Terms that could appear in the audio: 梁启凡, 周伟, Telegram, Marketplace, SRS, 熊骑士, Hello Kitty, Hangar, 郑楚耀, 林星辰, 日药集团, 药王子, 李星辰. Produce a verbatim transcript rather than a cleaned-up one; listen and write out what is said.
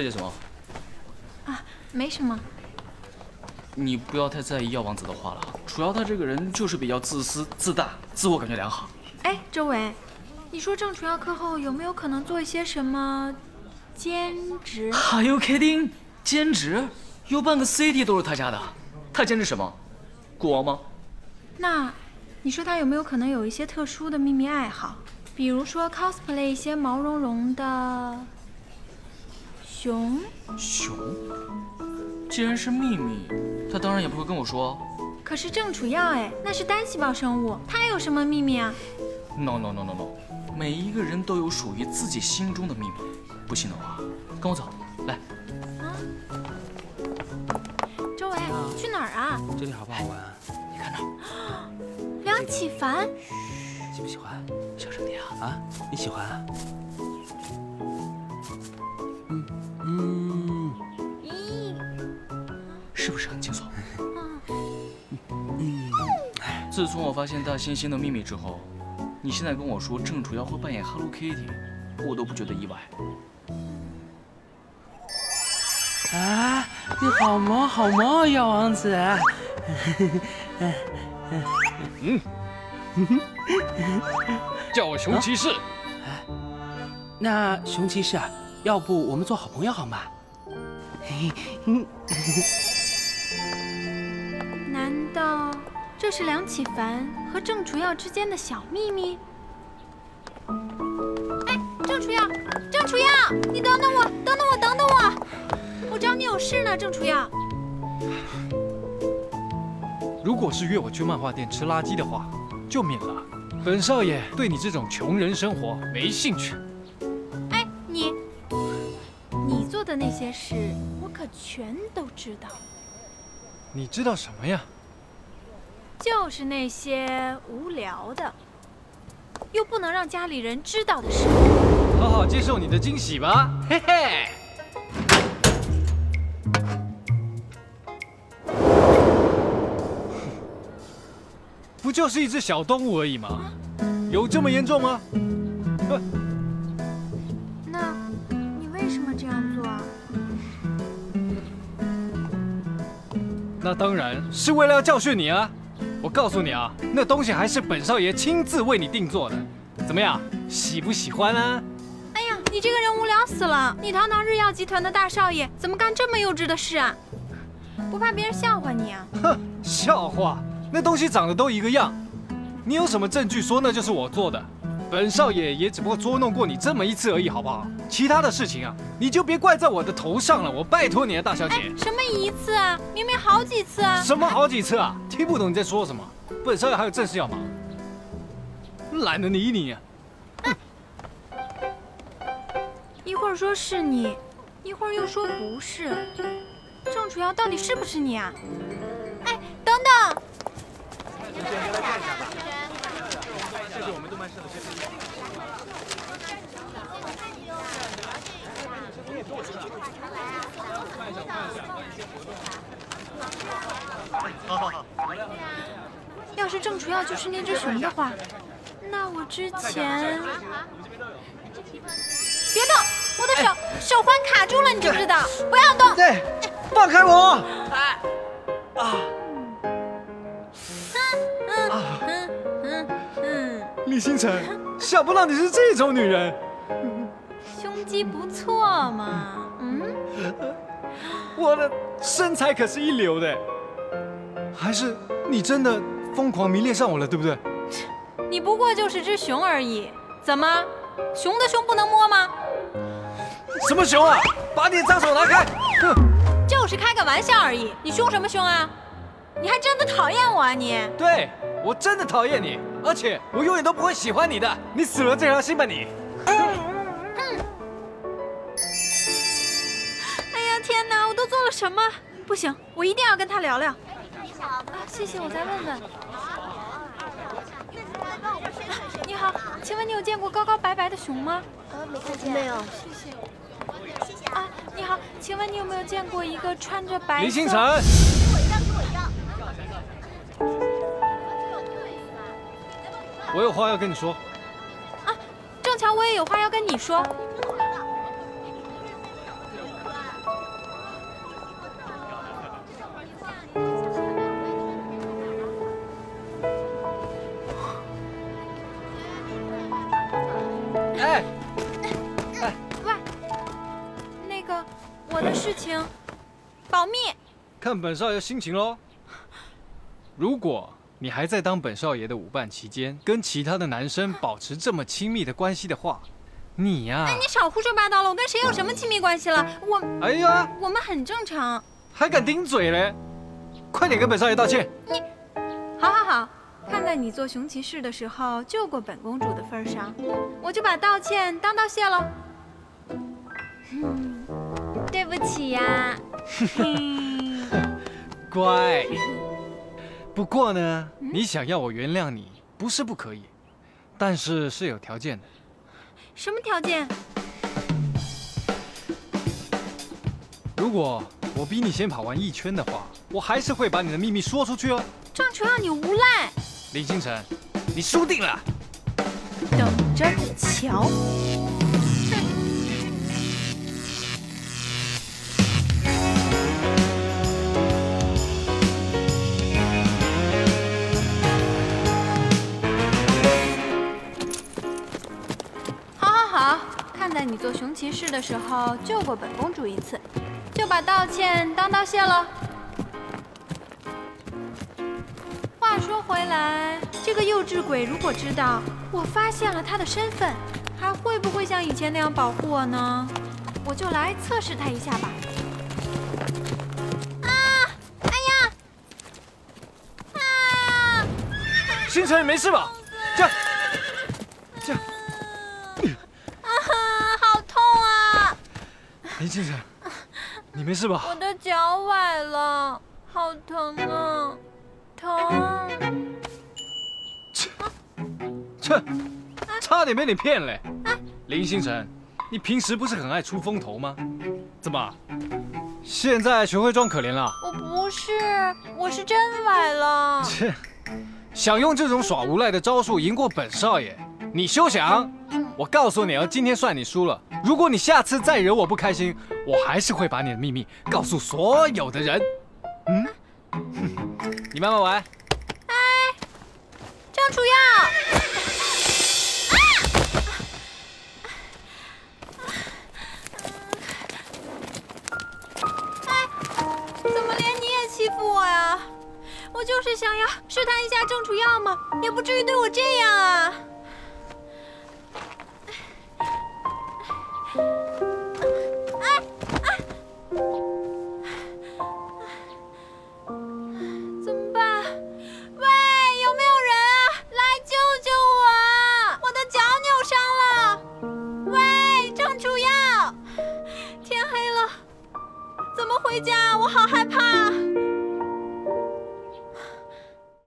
这些什么？啊，没什么。你不要太在意药王子的话了，主要他这个人就是比较自私、自大，自我感觉良好。哎，周伟，你说郑楚要课后有没有可能做一些什么兼职 ？Are you kidding？ 兼职？有半个 C D 都是他家的，他兼职什么？国王吗？那，你说他有没有可能有一些特殊的秘密爱好？ 比如说 cosplay 一些毛茸茸的熊。熊？既然是秘密，他当然也不会跟我说。可是郑楚耀，哎，那是单细胞生物，他有什么秘密啊 ？No no no no no， 每一个人都有属于自己心中的秘密。不信的话，跟我走，来。啊？周围去哪儿啊？这里好不好玩啊？你看那。梁启凡。 喜不喜欢？小声点啊！啊，你喜欢啊？嗯嗯，咦，是不是很惊悚？嗯，自从我发现大猩猩的秘密之后，你现在跟我说郑楚耀会扮演 Hello Kitty， 我都不觉得意外。啊，你好萌好萌，药王子。嗯。 叫我熊骑士。哎，那熊骑士啊，要不我们做好朋友好吗？难道这是梁启凡和郑楚耀之间的小秘密？哎，郑楚耀，郑楚耀，你等等我，等等我，等等我，我找你有事呢，郑楚耀。如果是约我去漫画店吃垃圾的话。 就免了，本少爷对你这种穷人生活没兴趣。哎，你，你做的那些事，我可全都知道。你知道什么呀？就是那些无聊的，又不能让家里人知道的事。好好接受你的惊喜吧，嘿嘿。 不就是一只小动物而已吗？有这么严重吗？那，你为什么这样做啊？那当然是为了要教训你啊！我告诉你啊，那东西还是本少爷亲自为你定做的，怎么样？喜不喜欢啊？哎呀，你这个人无聊死了！你堂堂日药集团的大少爷，怎么干这么幼稚的事啊？不怕别人笑话你啊？哼，笑话！ 那东西长得都一个样，你有什么证据说那就是我做的？本少爷也只不过捉弄过你这么一次而已，好不好？其他的事情啊，你就别怪在我的头上了。我拜托你了，大小姐。什么一次啊？明明好几次啊！什么好几次啊？听不懂你在说什么？本少爷还有正事要忙，懒得理你。嗯、一会儿说是你，一会儿又说不是。郑楚耀到底是不是你啊？哎，等等。 这是我们动漫社的学生。好好好。要是郑楚耀就是那只熊的话，那我之前……别动，我的手手环卡住了，你知不知道？不要动！对，放开我！哎，啊！ 嗯嗯嗯，李星辰，想不到你是这种女人，胸肌不错嘛。嗯，我的身材可是一流的，还是你真的疯狂迷恋上我了，对不对？你不过就是只熊而已，怎么，熊的胸不能摸吗？什么熊啊！把你的脏手拿开！就是开个玩笑而已，你凶什么凶啊？你还真的讨厌我啊你？对。 我真的讨厌你，而且我永远都不会喜欢你的。你死了这条心吧你！嗯、哎呀天哪，我都做了什么？不行，我一定要跟他聊聊。啊，谢谢，我再问问。啊、你好，请问你有见过高高白白的熊吗？啊，没看见。没有，谢谢。谢谢啊。你好，请问你有没有见过一个穿着白色？林星辰。给我一张，给我一张。 我有话要跟你说。啊，正巧我也有话要跟你说。保密。看本少爷心情喽。如果你还在当本少爷的舞伴期间，跟其他的男生保持这么亲密的关系的话，你呀、啊……哎，你少胡说八道了！我跟谁有什么亲密关系了？我……哎呀，我们很正常。还敢顶嘴嘞？快点跟本少爷道歉！你……好好好。 看在你做熊骑士的时候救过本公主的份上，我就把道歉当道谢喽。嗯、对不起呀、啊。乖。不过呢，嗯、你想要我原谅你不是不可以，但是是有条件的。什么条件？如果我逼你先跑完一圈的话，我还是会把你的秘密说出去哦。壮壮，你无赖！ 林星辰，你输定了！等着瞧！好好好，看在你做熊骑士的时候救过本公主一次，就把道歉当道谢喽。 话说回来，这个幼稚鬼如果知道我发现了他的身份，还会不会像以前那样保护我呢？我就来测试他一下吧。啊！哎呀！哎呀！星辰，你没事吧？这样，这样。啊！好痛啊！林星辰，你没事吧？我的脚崴了，好疼啊！ 疼！切切，差点被你骗了。林星辰，你平时不是很爱出风头吗？怎么，现在学会装可怜了？我不是，我是真崴了。切，想用这种耍无赖的招数赢过本少爷，你休想！我告诉你啊，今天算你输了。如果你下次再惹我不开心，我还是会把你的秘密告诉所有的人。嗯。 你慢慢玩。哎，张楚耀！哎，怎么连你也欺负我呀？我就是想要试探一下张楚耀嘛，也不至于对我这样啊。哎哎。 回家，我好害怕。